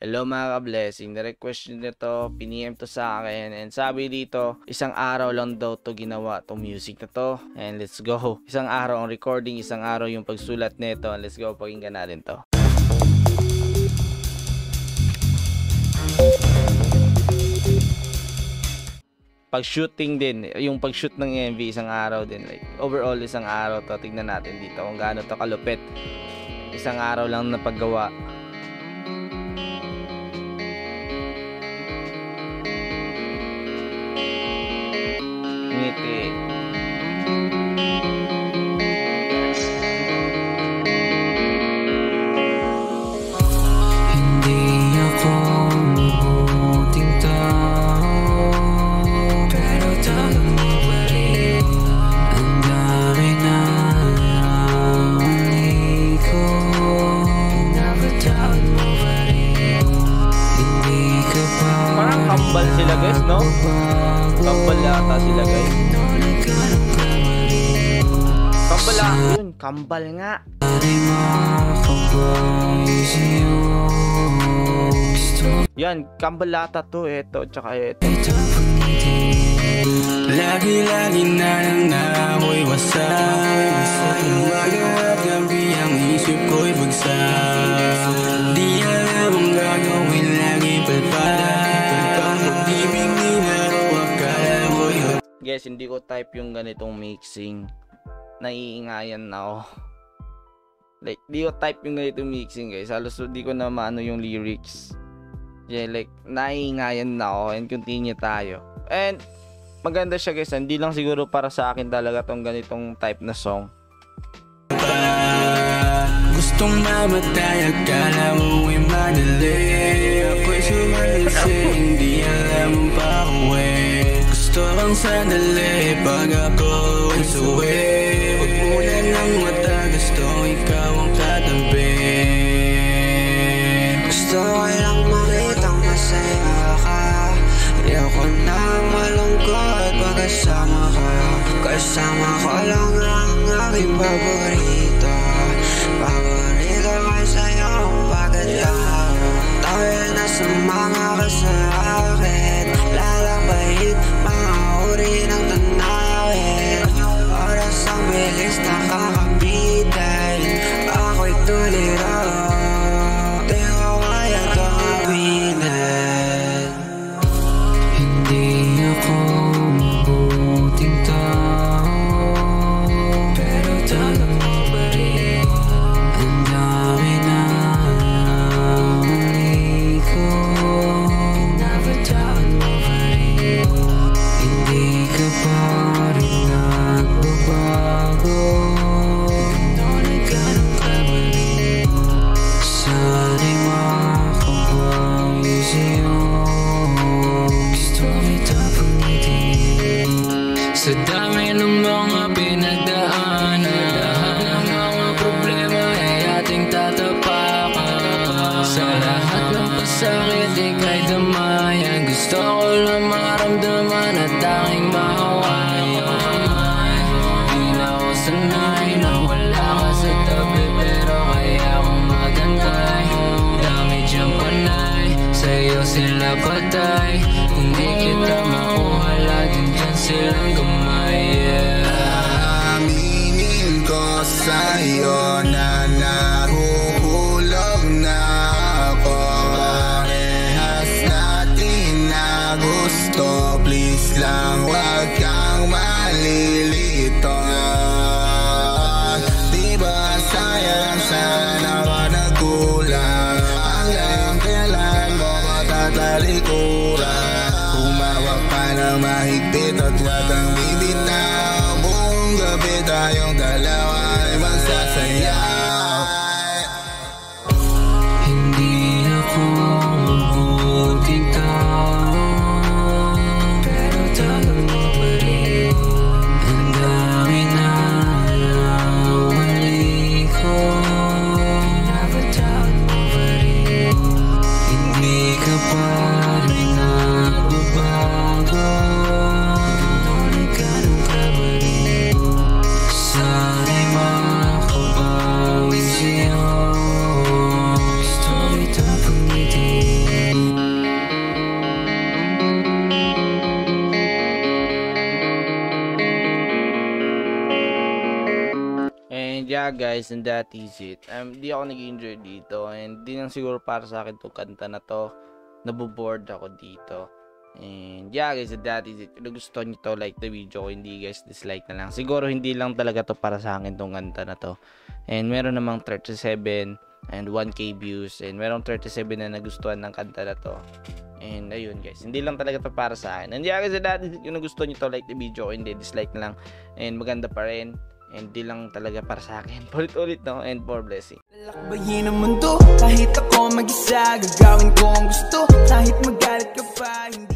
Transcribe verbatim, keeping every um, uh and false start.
Hello mga ka-blessing, na-request nyo nito, piniem to sa akin, and sabi dito, isang araw lang daw to ginawa to music na to, and let's go. Isang araw ang recording, isang araw yung pagsulat nito, let's go, pakinggan natin to. Pag-shooting din, yung pag-shoot ng M V, isang araw din, like overall isang araw to, tignan natin dito kung gaano to kalupit. Isang araw lang na paggawa. Tambal sila guys, no? Tambal ata sila guys. Tambal ah, yun, kambal nga. Yan, kambal ata to, eto, tsaka eto. Lagi-lagi na lang na ako'y wasak. Wag-wag gabi ang isip ko'y bagsak. Di alam ang gagawin, lagi palpala. Guys, hindi ko type yung ganitong mixing. Naiingayan na ako. Like, di ko type yung ganitong mixing guys. Halos di ko na maano yung lyrics. Yeah, like, naiingayan na ako. And continue tayo. And, maganda siya guys. Hindi lang siguro para sa akin talaga tong ganitong type na song. Gustong mamatay, akala mo ay madali. Ako'y sumalasing, hindi alam mo pa uwi. Gusto kang sandali, pag ako'y suwi. Huwag muna ng mata, gusto ikaw ang katabi. Gusto ko lang makitang masaya ka. Di ako na malungkot pag kasama ka. Kasama ko lang ang aking paborito. Paborito kay sa'yo, paganda ka. Tayo na sumama ka sa akin. Lalabahit, mga uri ng tanawin. Oras ang bilis na kakabitan. Ako'y tuliro, di ko kaya kawinan. Hindi ako mabuting tao, pero talagang sa dami ng mga pinagdaanan, lahat ng mga problema ay ating tatapakan. Sa lahat ng pasakit, ika'y damayan. Gusto ko lang maramdaman at aking mahawayan. Di na ako sanay na wala ka sa tabi, pero kaya kong magantay. Dami dyang panay, sa'yo sila patay. Kung di kita makuha, laging dyan silang gumay. Aminin ko sa'yo na nahuhulog na ako. Parehas natin na gusto, please lang wag kang malilito. Di ba sayang sana ka nagkulang? Hanggang kailan mo ko tatalikuran? Humawak pa na mahigpit at wag ang bibitaw. Buong gabi tayong dalawa ay magsasayaw. Hindi ako mabuting tao, pero talagang mabalik. Ang dami na nawali ko, never thought mabalik. Hindi ka pa rin nagbabago. Sana makabalik. yeah guys, and that is it. Um, di ako nag-enjoy dito, and di lang siguro para sa akin itong kanta na to. Nabobored ako dito. And yeah guys, and that is it. Kung nagustuhan nyo to, like the video, hindi guys, dislike na lang. Siguro hindi lang talaga to para sa akin itong kanta na to. And meron namang thirty-seven and one K views, and meron thirty-seven na nagustuhan ng kanta na to. And ayun guys, hindi lang talaga ito para sa akin. And yeah guys, kung nagustuhan nyo to, like the video, hindi, dislike na lang. And maganda pa rin, and di lang talaga para sa akin. Ulit-ulit no, and for blessing. Lalakbayin ang mundo, kahit ako mag-isa, gagawin ko ang gusto, kahit magalit ka pa.